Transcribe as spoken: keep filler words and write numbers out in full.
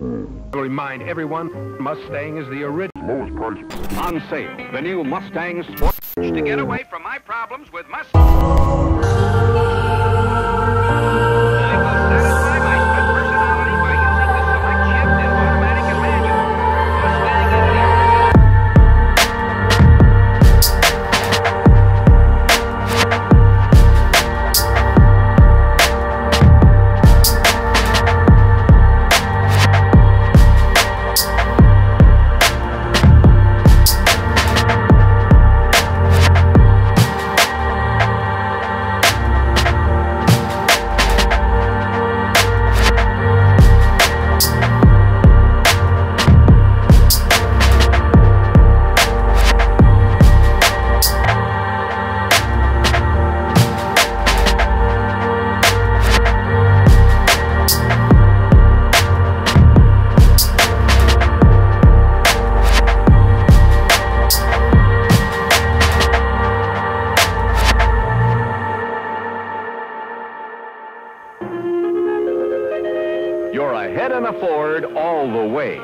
Remind everyone, Mustang is the original lowest price on sale. The new Mustang Sport. To get away from my problems with Mustang, I will satisfy my split personality by using the select shift and automatic advantage. You're ahead and forward all the way.